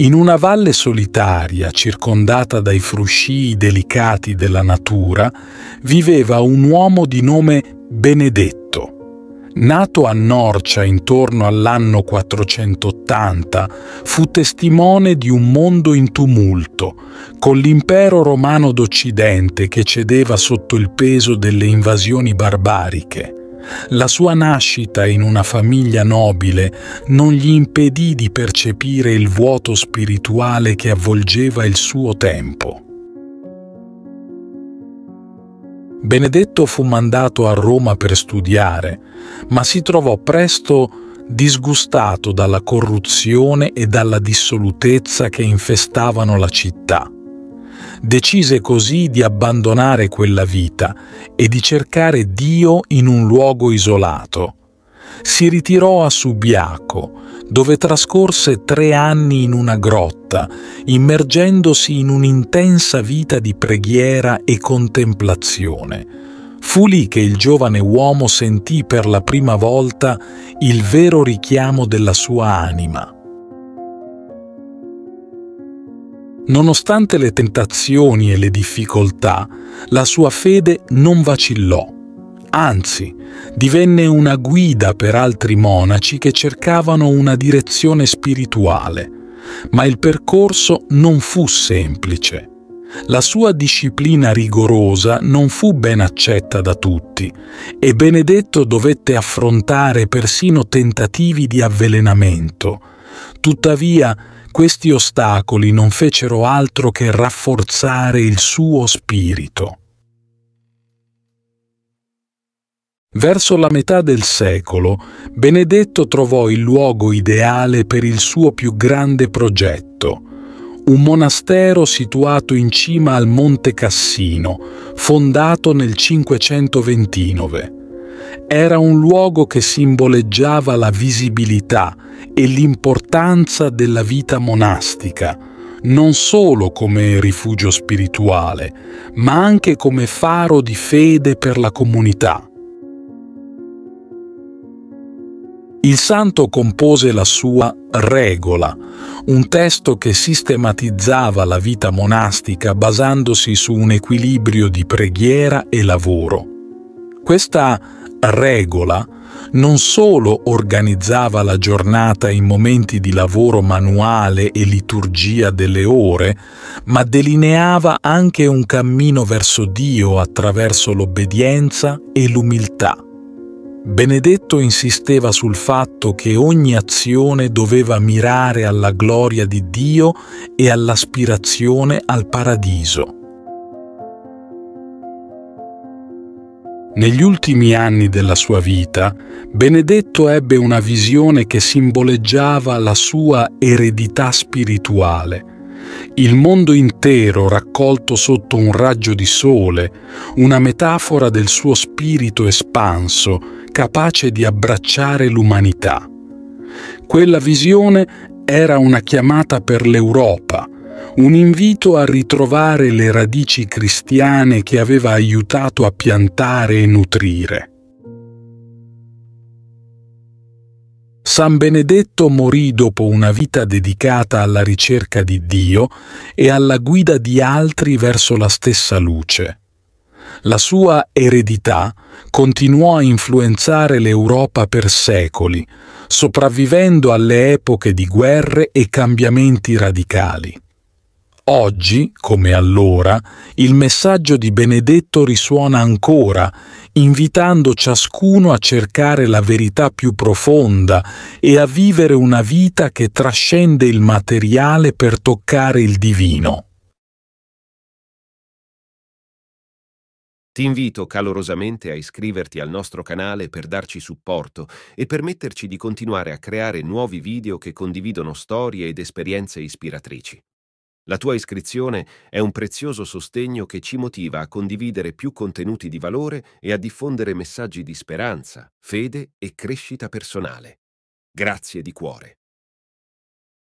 In una valle solitaria, circondata dai fruscii delicati della natura, viveva un uomo di nome Benedetto. Nato a Norcia intorno all'anno 480, fu testimone di un mondo in tumulto, con l'impero romano d'Occidente che cedeva sotto il peso delle invasioni barbariche. La sua nascita in una famiglia nobile non gli impedì di percepire il vuoto spirituale che avvolgeva il suo tempo. Benedetto fu mandato a Roma per studiare, ma si trovò presto disgustato dalla corruzione e dalla dissolutezza che infestavano la città. Decise così di abbandonare quella vita e di cercare Dio in un luogo isolato. Si ritirò a Subiaco, dove trascorse 3 anni in una grotta, immergendosi in un'intensa vita di preghiera e contemplazione. Fu lì che il giovane uomo sentì per la prima volta il vero richiamo della sua anima. Nonostante le tentazioni e le difficoltà, la sua fede non vacillò. Anzi, divenne una guida per altri monaci che cercavano una direzione spirituale. Ma il percorso non fu semplice. La sua disciplina rigorosa non fu ben accetta da tutti e Benedetto dovette affrontare persino tentativi di avvelenamento. Tuttavia, questi ostacoli non fecero altro che rafforzare il suo spirito. Verso la metà del secolo, Benedetto trovò il luogo ideale per il suo più grande progetto, un monastero situato in cima al Monte Cassino, fondato nel 529. Era un luogo che simboleggiava la visibilità e l'importanza della vita monastica, non solo come rifugio spirituale, ma anche come faro di fede per la comunità. Il santo compose la sua Regola, un testo che sistematizzava la vita monastica basandosi su un equilibrio di preghiera e lavoro. Questa Regola non solo organizzava la giornata in momenti di lavoro manuale e liturgia delle ore, ma delineava anche un cammino verso Dio attraverso l'obbedienza e l'umiltà. Benedetto insisteva sul fatto che ogni azione doveva mirare alla gloria di Dio e all'aspirazione al paradiso. Negli ultimi anni della sua vita, Benedetto ebbe una visione che simboleggiava la sua eredità spirituale. Il mondo intero raccolto sotto un raggio di sole, una metafora del suo spirito espanso, capace di abbracciare l'umanità. Quella visione era una chiamata per l'Europa, un invito a ritrovare le radici cristiane che aveva aiutato a piantare e nutrire. San Benedetto morì dopo una vita dedicata alla ricerca di Dio e alla guida di altri verso la stessa luce. La sua eredità continuò a influenzare l'Europa per secoli, sopravvivendo alle epoche di guerre e cambiamenti radicali. Oggi, come allora, il messaggio di Benedetto risuona ancora, invitando ciascuno a cercare la verità più profonda e a vivere una vita che trascende il materiale per toccare il divino. Ti invito calorosamente a iscriverti al nostro canale per darci supporto e permetterci di continuare a creare nuovi video che condividono storie ed esperienze ispiratrici. La tua iscrizione è un prezioso sostegno che ci motiva a condividere più contenuti di valore e a diffondere messaggi di speranza, fede e crescita personale. Grazie di cuore.